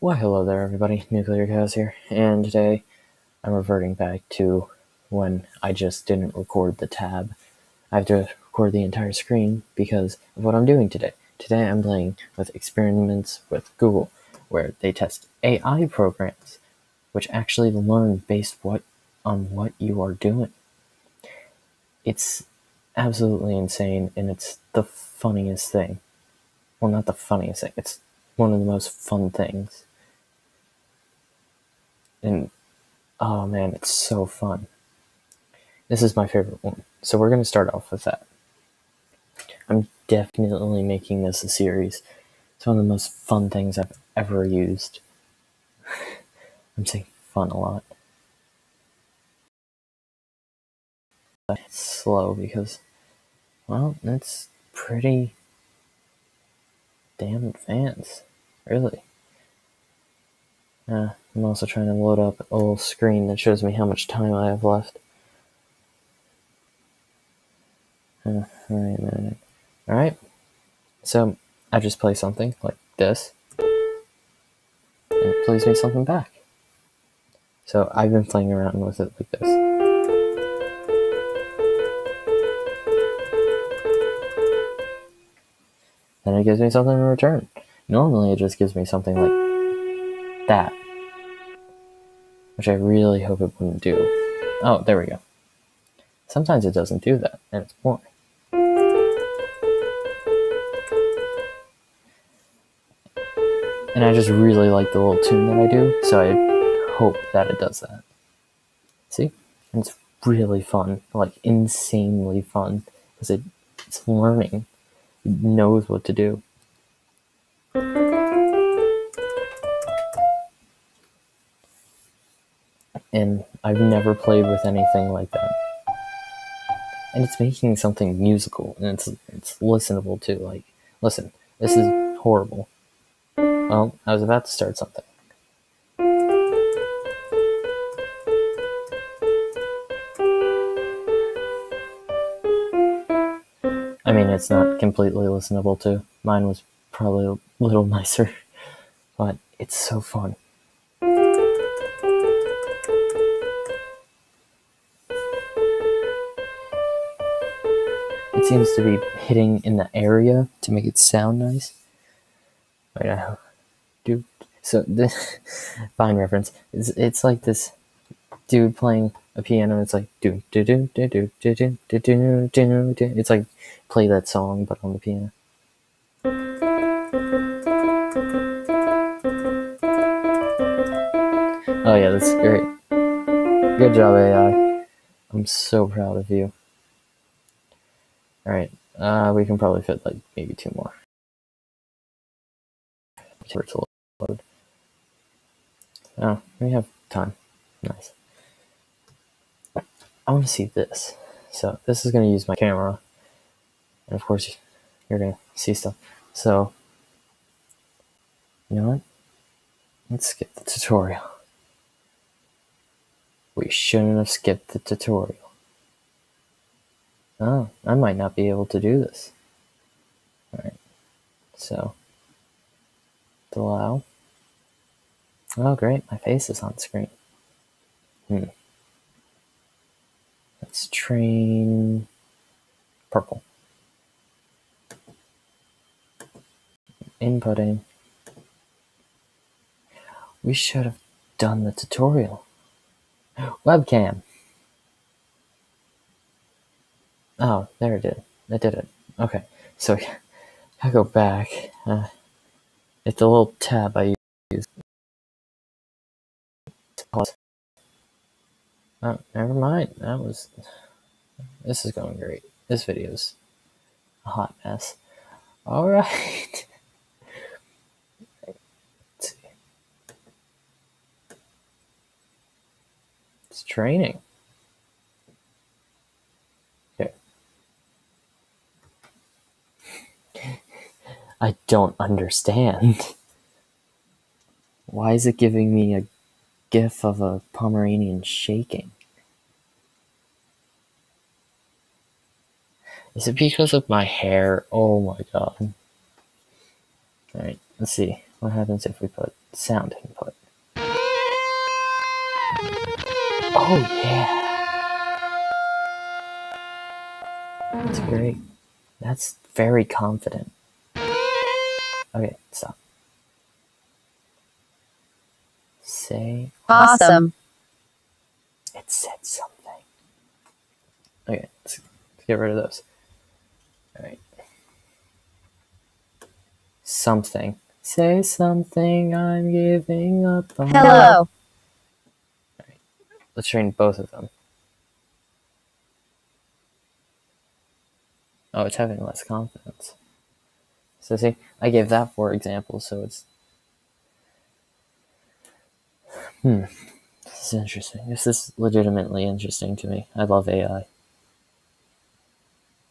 Well, hello there everybody, Nuclear Chaos here, and today I'm reverting back to when I just didn't record the tab. I have to record the entire screen because of what I'm doing today. Today I'm playing with experiments with Google, where they test AI programs, which actually learn based on what you are doing. It's absolutely insane, and it's the funniest thing. Well, not the funniest thing, it's one of the most fun things. And, oh man, it's so fun. This is my favorite one. So we're going to start off with that. I'm definitely making this a series. It's one of the most fun things I've ever used. I'm saying fun a lot. But it's slow because, well, it's pretty damn advanced, really. I'm also trying to load up a little screen that shows me how much time I have left. Alright, so I just play something like this, and it plays me something back. So I've been playing around with it like this. Then it gives me something in return. Normally it just gives me something like that, which I really hope it wouldn't do. Oh, there we go. Sometimes it doesn't do that, and it's boring. And I just really like the little tune that I do, so I hope that it does that. See? And it's really fun, like insanely fun, because it's learning. It knows what to do. And I've never played with anything like that. And it's making something musical, and it's listenable too. Like, listen, this is horrible. Well, I was about to start something. I mean, it's not completely listenable too. Mine was probably a little nicer, but it's so fun. It seems to be hitting in the area to make it sound nice. Wait, I do. So this fine reference. It's like this dude playing a piano. It's like do do do do do do do do do do do. It's like play that song but on the piano. Oh yeah, that's great. Good job, AI. I'm so proud of you. Alright, we can probably fit like maybe two more. Oh, we have time. Nice. I want to see this. So this is going to use my camera. And of course, you're going to see stuff. So, you know what? Let's skip the tutorial. We shouldn't have skipped the tutorial. Oh, I might not be able to do this. Alright, so, allow. Oh great, my face is on screen. Let's train purple. Inputting. We should have done the tutorial. Webcam. Oh, there it did. It did it. Okay, so I go back. It's a little tab I use. Oh, never mind. That was. This is going great. This video's a hot mess. All right. Let's see. It's training. I don't understand. Why is it giving me a gif of a Pomeranian shaking? Is it because of my hair? Oh my god. Alright, let's see. What happens if we put sound input. Oh yeah. That's great. That's very confident. Okay, stop. Say awesome. It said something. Okay, let's get rid of those. All right. Something. Say something, I'm giving up on. Hello. All right. Let's train both of them. Oh, it's having less confidence. So see, I gave that for example, so it's... This is interesting. This is legitimately interesting to me. I love AI.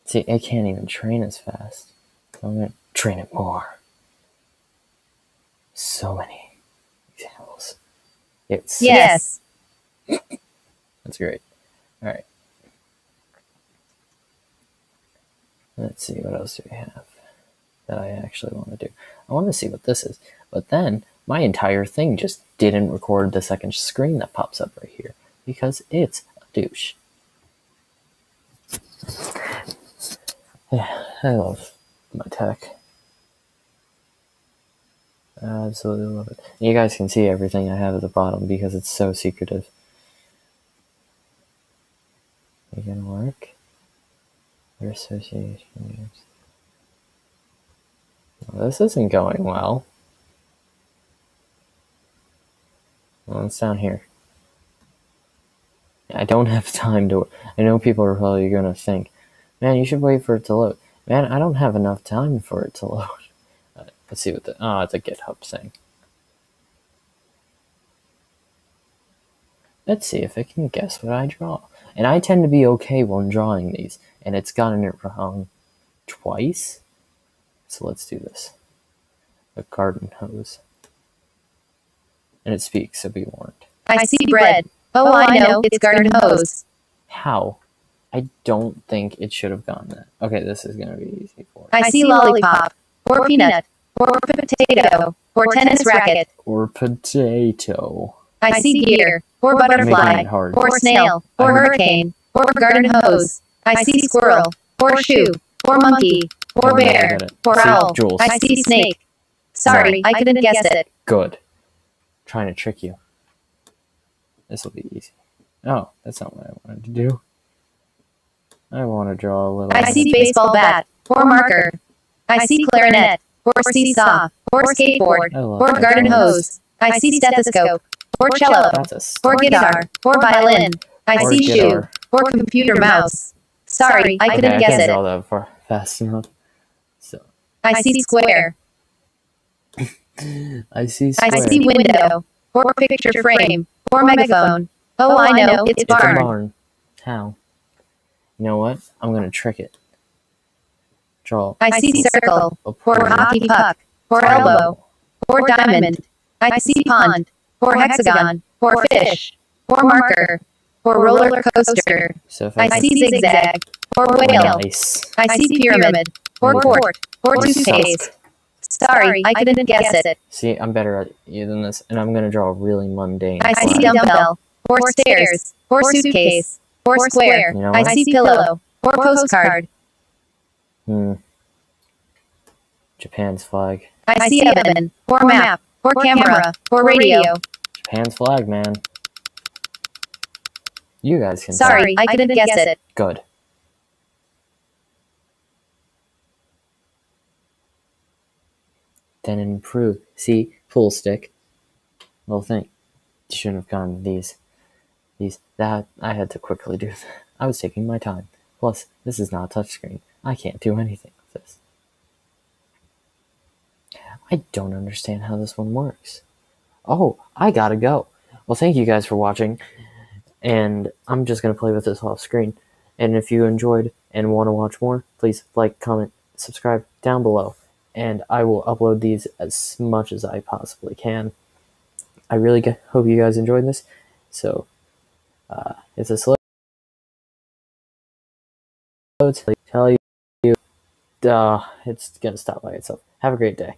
See, I can't even train as fast. I'm going to train it more. So many examples. It's yes. That's great. All right. Let's see, what else do we have that I actually want to do? I want to see what this is, but then my entire thing just didn't record the second screen that pops up right here because it's a douche. Yeah, I love my tech. I absolutely love it. You guys can see everything I have at the bottom because it's so secretive. You can work. Your association games. Well, this isn't going well. Well, it's down here. I don't have time to... I know people are probably going to think, man, you should wait for it to load. Man, I don't have enough time for it to load. Let's see what the... Oh, it's a GitHub thing. Let's see if it can guess what I draw. And I tend to be okay when drawing these. And it's gotten it wrong twice. So let's do this. A garden hose. And it speaks, so be warned. I see bread. Oh, I know. It's garden hose. How? I don't think it should have gone that. Okay, this is going to be easy for me. I see lollipop. Or peanut. Or potato. Or tennis racket. Or potato. I see deer. Or butterfly. Or snail. Or hurricane. Or garden hose. I see squirrel, or shoe, or monkey, or bear, or owl. I see snake. Sorry, I couldn't guess it. Good. I'm trying to trick you. This will be easy. Oh, that's not what I wanted to do. I want to draw a little. I see baseball bat, or marker. I see clarinet, or seesaw, or skateboard, or garden hose. I see stethoscope, or cello, or guitar, or violin. I see shoe, or computer mouse. Sorry, I couldn't guess it. I can't draw that far fast enough. So I see square. I see square. I see window, or picture frame, or megaphone. Oh, I know, it's barn. It's a barn. How? You know what? I'm gonna trick it. Draw. I see circle, or hockey puck, or elbow, or diamond. I see pond, or hexagon, or fish, or marker. Or roller coaster. So I see zigzag. Or whale. Nice. I see pyramid. Or quart. Or toothpaste. Sorry, I couldn't guess it. See, I'm better at you than this, and I'm going to draw really mundane. I see dumbbell. Or stairs. Or suitcase. Or square. You know I see pillow. Or postcard. Japan's flag. I see oven. Or map. Or camera. Or radio. Japan's flag, man. You guys can. Sorry, I couldn't guess it. Good. Then improve. See, pool stick. Little thing. You shouldn't have gone these. That I had to quickly do. I was taking my time. Plus, this is not a touchscreen. I can't do anything with this. I don't understand how this one works. Oh, I gotta go. Well, thank you guys for watching. And I'm just going to play with this off screen. And if you enjoyed and want to watch more, please like, comment, subscribe down below. And I will upload these as much as I possibly can. I really hope you guys enjoyed this. So, if this loads, tell you, it's going to stop by itself. Have a great day.